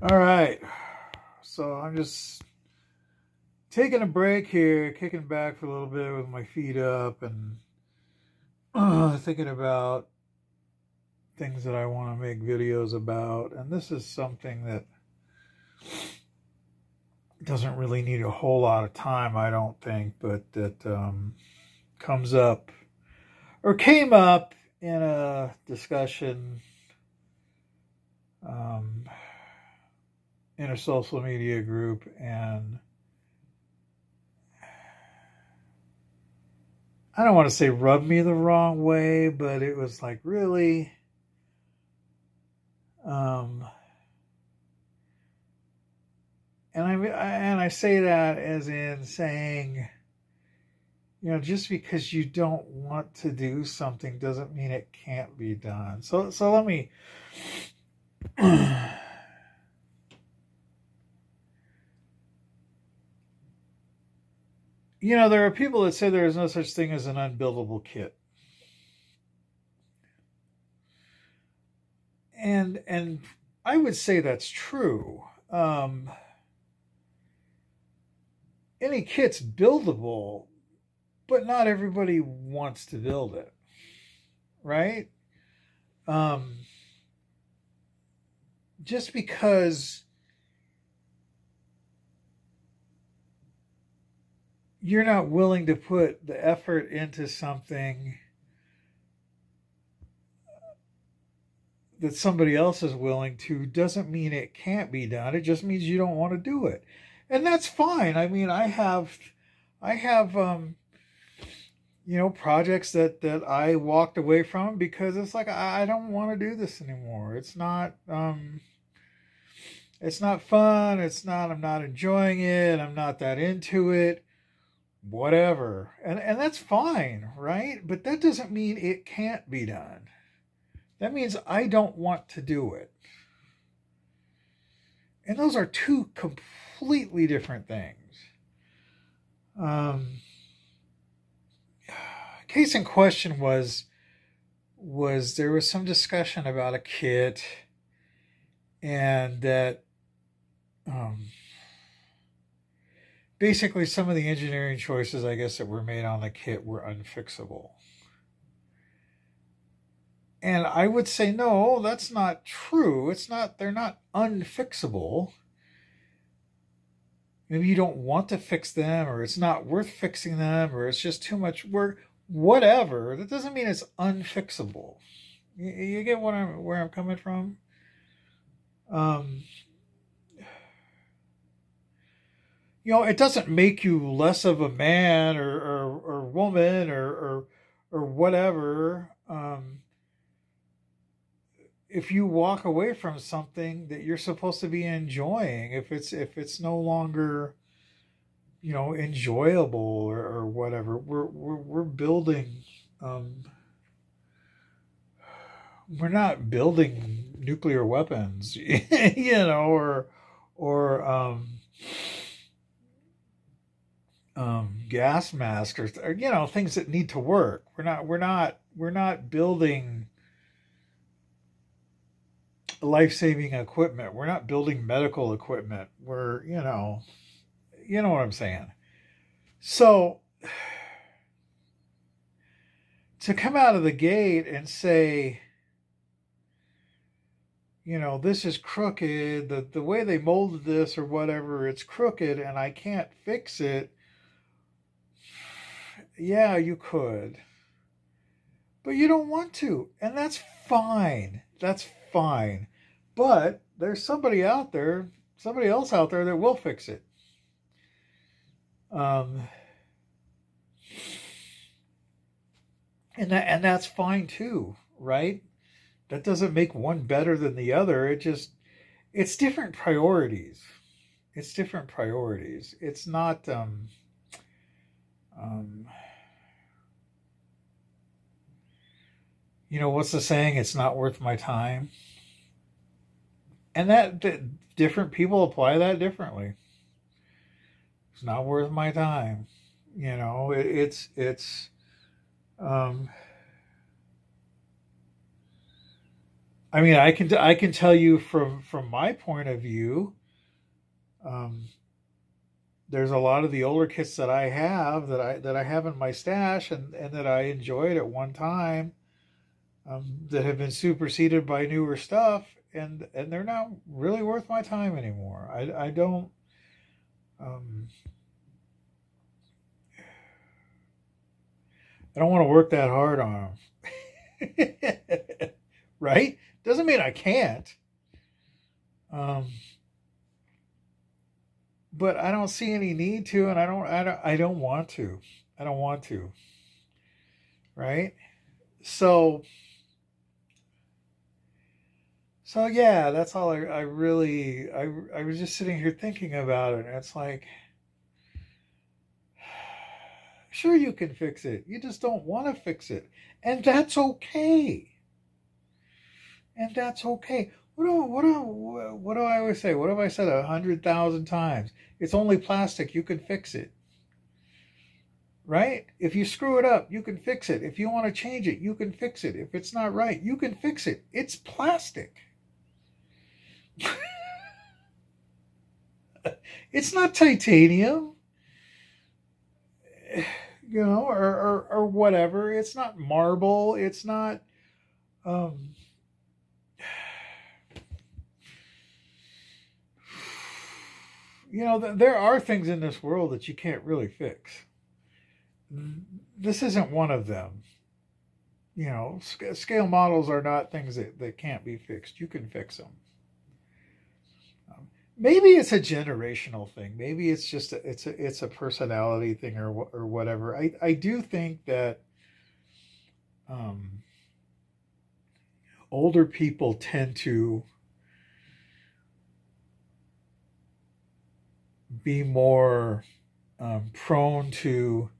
All right, so I'm just taking a break here, kicking back for a little bit with my feet up and thinking about things that I want to make videos about. And this is something that doesn't really need a whole lot of time, I don't think, but that comes up or came up in a discussion in a social media group. And I don't want to say rubbed me the wrong way, but it was like, really? And I say that as in saying, you know, just because you don't want to do something doesn't mean it can't be done. So let me you know, there are people that say there is no such thing as an unbuildable kit. And I would say that's true. Any kit's buildable, but not everybody wants to build it, right? Just because you're not willing to put the effort into something that somebody else is willing to doesn't mean it can't be done. It just means you don't want to do it. And that's fine. I mean, I have you know, projects that I walked away from because it's like, I don't want to do this anymore. It's not fun. I'm not enjoying it. I'm not that into it, whatever. And that's fine, right? But that doesn't mean it can't be done. That means I don't want to do it. And those are two completely different things. Case in question was there was some discussion about a kit, and that basically some of the engineering choices, I guess, that were made on the kit were unfixable. And I would say, no, that's not true. It's not, they're not unfixable. Maybe you don't want to fix them, or it's not worth fixing them, or it's just too much work, whatever. That doesn't mean it's unfixable. You get what where I'm coming from? You know, it doesn't make you less of a man or woman or whatever. If you walk away from something that you're supposed to be enjoying, if it's no longer, you know, enjoyable or whatever, we're building, we're not building nuclear weapons, you know, or gas masks or, you know, things that need to work. We're not building life-saving equipment. We're not building medical equipment. We're, you know what I'm saying. So to come out of the gate and say, you know, this is crooked, the way they molded this or whatever, it's crooked and I can't fix it. Yeah, you could, but you don't want to, and that's fine. That's fine. But there's somebody else out there that will fix it. And that's fine too, right? That doesn't make one better than the other. It's different priorities. It's different priorities. It's not, you know, what's the saying? It's not worth my time. And that different people apply that differently. It's not worth my time. You know, it's I mean, I can tell you from my point of view, there's a lot of the older kits that I have that I have in my stash and that I enjoyed at one time, that have been superseded by newer stuff, and they're not really worth my time anymore. I don't. I don't want to work that hard on them. Right? Doesn't mean I can't. But I don't see any need to, and I don't want to. I don't want to. Right? So yeah, that's all I was just sitting here thinking about it, and it's like, sure, you can fix it. You just don't want to fix it. And that's okay. And that's okay. What do I always say? What have I said 100,000 times? It's only plastic. You can fix it. Right? If you screw it up, you can fix it. If you want to change it, you can fix it. If it's not right, you can fix it. It's plastic. It's not titanium. You know, or whatever. It's not marble. It's not, you know, there are things in this world that you can't really fix. This isn't one of them. You know, scale models are not things that can't be fixed. You can fix them. Maybe it's a generational thing. Maybe it's just it's a personality thing or whatever. I do think that older people tend to be more prone to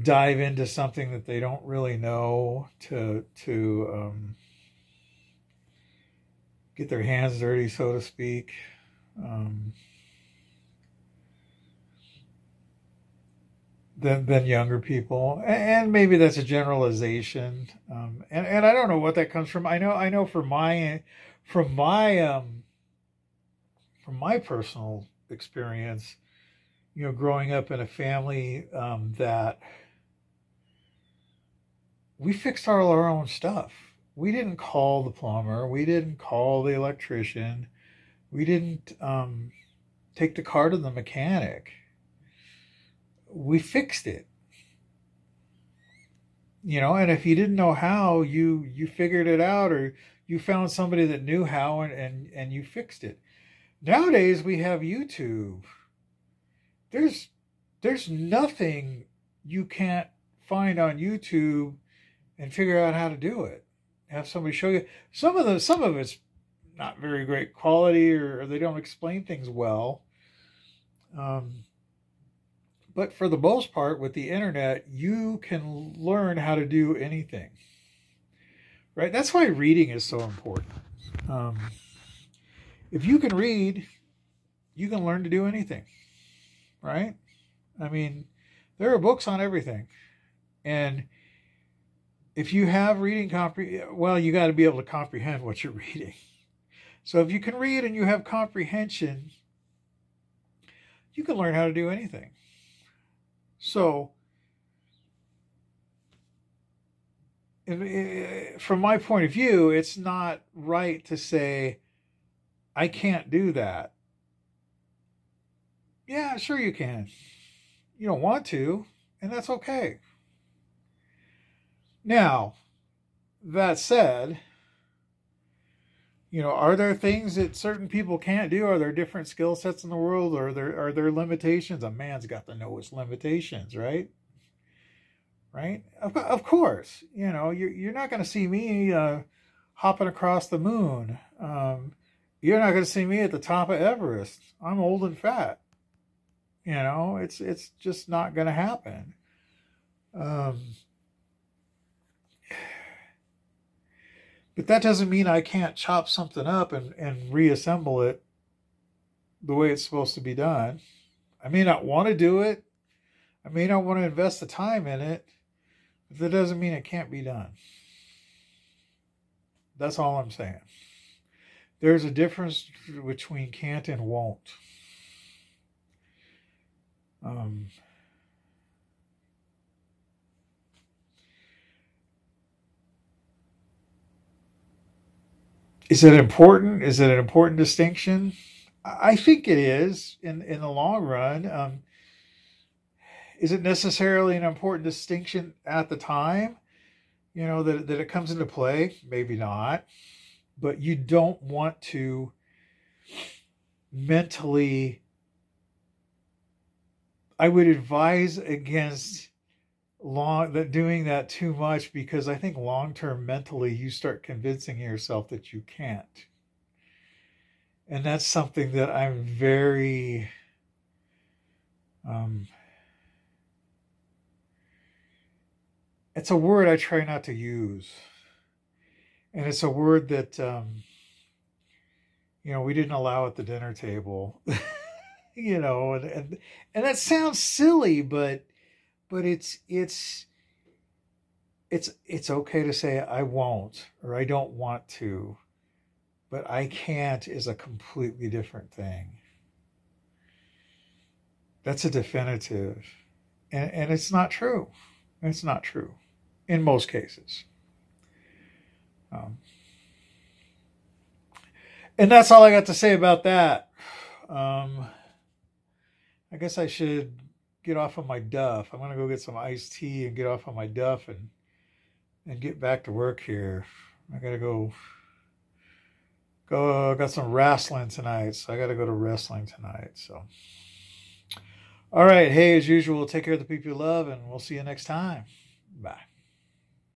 dive into something that they don't really know, to get their hands dirty, so to speak. Than younger people, and maybe that's a generalization, and I don't know what that comes from. I know from my personal experience, you know, growing up in a family that we fixed all our own stuff. We didn't call the plumber. We didn't call the electrician. We didn't take the car to the mechanic. We fixed it. You know, and if you didn't know how, you figured it out, or you found somebody that knew how, and you fixed it. Nowadays, we have YouTube. There's nothing you can't find on YouTube and figure out how to do it. Have somebody show you. Some of it's not very great quality, or they don't explain things well. But for the most part, with the internet, you can learn how to do anything, right? That's why reading is so important. If you can read, you can learn to do anything, right? I mean, there are books on everything. And if you have reading comprehension, well, you got to be able to comprehend what you're reading. So if you can read and you have comprehension, you can learn how to do anything. So, from my point of view, it's not right to say, I can't do that. Yeah, sure you can. You don't want to, and that's okay. Now, that said, you know, are there things that certain people can't do? Are there different skill sets in the world? Or are there limitations? A man's got to know his limitations, right? Right? Of course. You know, you're not going to see me hopping across the moon. You're not going to see me at the top of Everest. I'm old and fat. You know, it's just not going to happen. But that doesn't mean I can't chop something up and reassemble it the way it's supposed to be done. I may not want to do it. I may not want to invest the time in it. But that doesn't mean it can't be done. That's all I'm saying. There's a difference between can't and won't. Is it important? Is it an important distinction? I think it is in the long run. Is it necessarily an important distinction at the time, you know, that it comes into play? Maybe not. But you don't want to mentally... I would advise against doing that too much, because I think long-term mentally you start convincing yourself that you can't. And that's something that I'm very... it's a word I try not to use. And it's a word that, you know, we didn't allow at the dinner table, you know, and that sounds silly, but it's okay to say I won't, or I don't want to, but I can't is a completely different thing. That's a definitive, and it's not true. It's not true in most cases. And that's all I got to say about that. I guess I should get off of my duff. I'm going to go get some iced tea and get off of my duff and get back to work here. I got to go. I got some wrestling tonight, so I got to go to wrestling tonight. So, all right. Hey, as usual, take care of the people you love, and we'll see you next time. Bye.